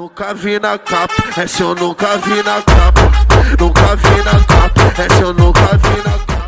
Nunca vi na capa, essa eu nunca vi na capa. Nunca vi na capa, essa eu nunca vi na capa.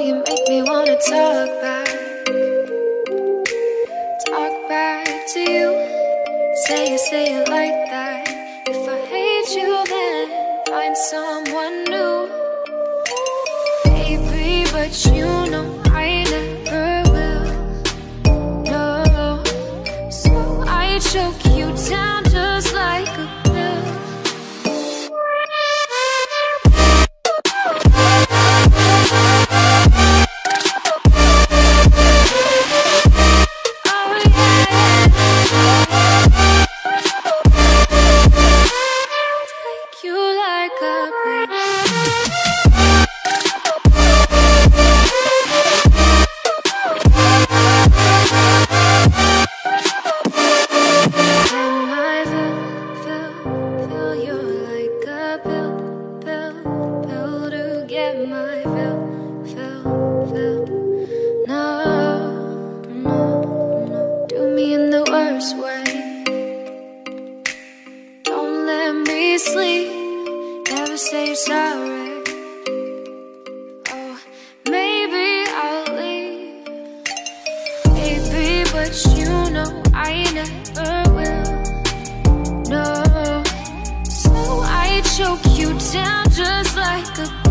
Oh, you make me wanna talk back to you. Say it like that. If I hate you, then find someone new. Baby, but you know I never will. No, so I choke you down just like a pill. Choke you down just like a